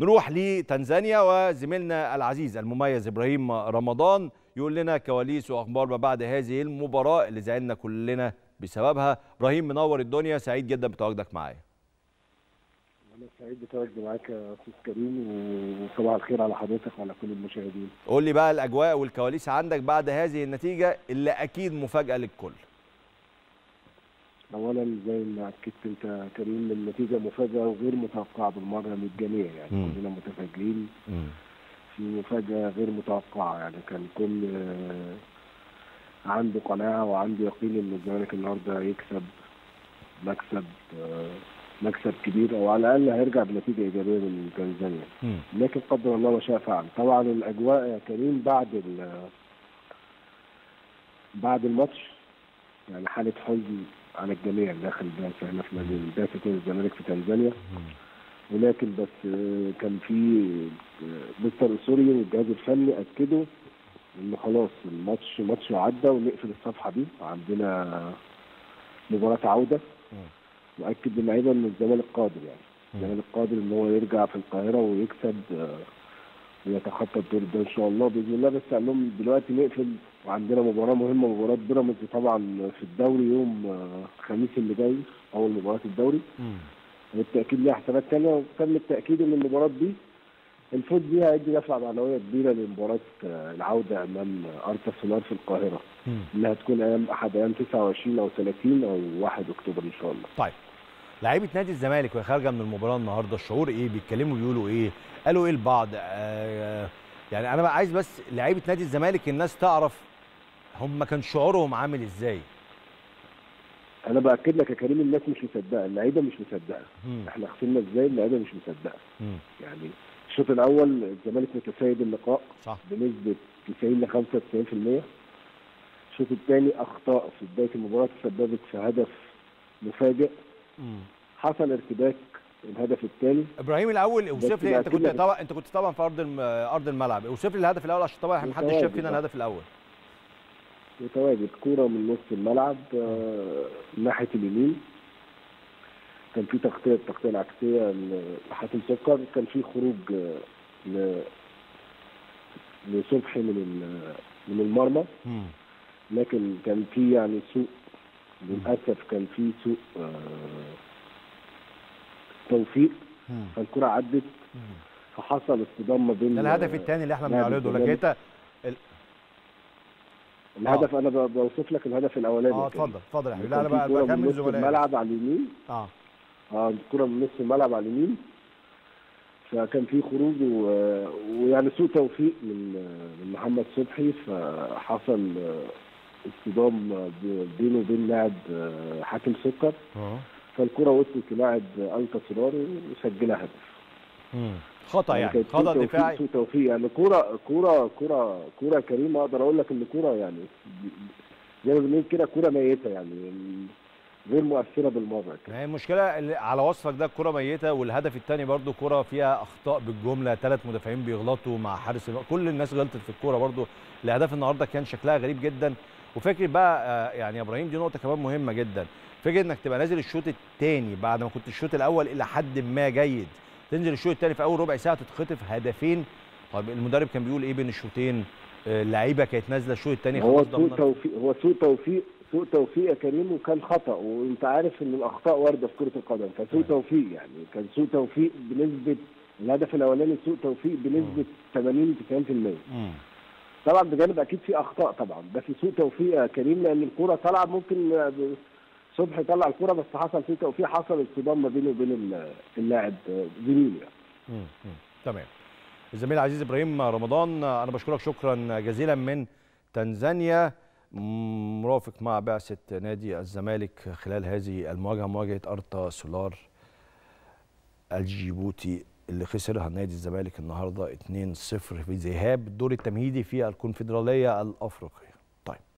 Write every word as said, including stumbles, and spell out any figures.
نروح لتنزانيا وزميلنا العزيز المميز إبراهيم رمضان يقول لنا كواليس وأخبار ما بعد هذه المباراة اللي زعلنا كلنا بسببها. إبراهيم منور الدنيا، سعيد جدا بتواجدك معايا. أنا سعيد بتواجدي معاك يا أستاذ كريم، وصباح الخير على حضرتك وعلى كل المشاهدين. قول لي بقى الأجواء والكواليس عندك بعد هذه النتيجة اللي أكيد مفاجأة للكل. اولا زي ما اكدت انت كريم النتيجه مفاجاه وغير متوقعه بالمره من الجميع، يعني مم. كلنا متفاجئين في مفاجاه غير متوقعه، يعني كان كل عنده قناعه وعنده يقين ان الزمالك النهارده يكسب مكسب مكسب كبير او على الاقل هيرجع بنتيجه ايجابيه من تنزانيا، لكن قدر الله ما شاء فعل. طبعا الاجواء يا كريم بعد بعد الماتش يعني حاله حزن على الجميع داخل باسة هنا في مدينة باسة الزمالك في تنزانيا، ولكن بس كان في مستر سوري والجهاز الفني اكدوا انه خلاص الماتش ماتش عدى ونقفل الصفحه دي، عندنا مباراه عوده، واكد للعيبه ان الزمالك قادر، يعني الزمالك قادر ان هو يرجع في القاهره ويكسب ويتخطى الدور ده ان شاء الله باذن الله. بس قال لهم دلوقتي نقفل وعندنا مباراه مهمه، مباراه بيراميدز طبعا في الدوري يوم الخميس اللي جاي اول مباراه الدوري، والتاكيد ليها حسابات ثانيه، وتم التاكيد ان المباراه دي الفوز بيها هيدي دفعه معنويه كبيره لمباراه العوده امام ارتا سولار في القاهره اللي هتكون ايام احد ايام تسعة وعشرين او ثلاثين او واحد اكتوبر ان شاء الله. طيب لعيبه نادي الزمالك وهي خارجه من المباراه النهارده الشعور ايه؟ بيتكلموا بيقولوا ايه؟ قالوا ايه البعض؟ آه يعني انا بقى عايز بس لعيبه نادي الزمالك الناس تعرف هم كان شعورهم عامل ازاي. انا باكد لك يا كريم الناس مش مصدقه، اللعيبه مش مصدقه، احنا خسرنا ازاي اللعيبه مش مصدقه. مم. يعني الشوط الاول الزمالك متسيد اللقاء صح بنسبه تسعين لخمسة وتسعين بالمية، الشوط الثاني اخطاء في بدايه المباراه تسببت في هدف مفاجئ، مم. حصل ارتباك الهدف الثاني. ابراهيم الاول اوصف لي، انت كنت طبعا انت كنت طبعا في ارض ارض الملعب، اوصف لي الهدف الاول عشان طبعا محدش شاف فينا الهدف الاول. متواجد كوره من نص الملعب ناحيه اليمين، كان في تغطيه التغطيه العكسيه لحاتم سكر، كان في خروج ل لصبحي من من المرمى، لكن كان في يعني سوء للاسف، كان في سوء توفيق، فالكره عدت فحصل اصطدام ما بين ده الهدف الثاني اللي احنا بنعرضه. لكن انت ال... الهدف آه. انا بوصف لك الهدف الاولاني. اه اتفضل اتفضل يا حبيبي. لا انا بقى بكمل زملائي. الملعب على اليمين اه اه الكره من نص الملعب على اليمين، فكان في خروج و... ويعني سوء توفيق من من محمد صبحي، فحصل اصطدام بينه وبين لاعب حاتم سكر، اه فالكره وصلت للاعب ألتا سولار وسجلها هدف. امم خطا يعني خطا دفاعي سوء توفيق، يعني كوره كوره كوره كوره كريمه اقدر اقول لك ان كوره يعني زي ما بنقول كده كوره ميته، يعني غير مؤثره بالمره. هي المشكله على وصفك ده الكوره ميته، والهدف الثاني برده كوره فيها اخطاء بالجمله، ثلاث مدافعين بيغلطوا مع حارس، كل الناس غلطت في الكوره برده. الاهداف النهارده كان شكلها غريب جدا. وفكرة بقى يعني يا ابراهيم دي نقطه كمان مهمه جدا، فكره انك تبقى نازل الشوط الثاني بعد ما كنت الشوط الاول الى حد ما جيد، تنزل الشوط الثاني في اول ربع ساعه تتخطف هدفين. طب المدرب كان بيقول ايه بين الشوطين؟ اللعيبه كانت نازله الشوط الثاني خلاص. هو سوء توفيق هو سوء توفيق سوء توفيق يا كريم، وكان خطا، وانت عارف ان الاخطاء وارده في كره القدم، فسوء توفيق يعني كان سوء توفيق بنسبه الهدف الاولاني سوء توفيق بنسبه ثمانين تسعين بالمية. طبعا بجانب اكيد في اخطاء طبعا، بس سوء توفيق يا كريم لان الكوره طالعه ممكن صبحي طلع الكوره بس حصل سوء توفيق، حصل اصطدام ما بينه وبين اللاعب زميله. امم تمام. الزميل العزيز ابراهيم رمضان انا بشكرك شكرا جزيلا من تنزانيا، مرافق مع بعثه نادي الزمالك خلال هذه المواجهه، مواجهه ارتا سولار الجيبوتي اللي خسرها نادي الزمالك النهارده اثنين صفر في ذهاب الدور التمهيدي في الكونفدراليه الافريقيه.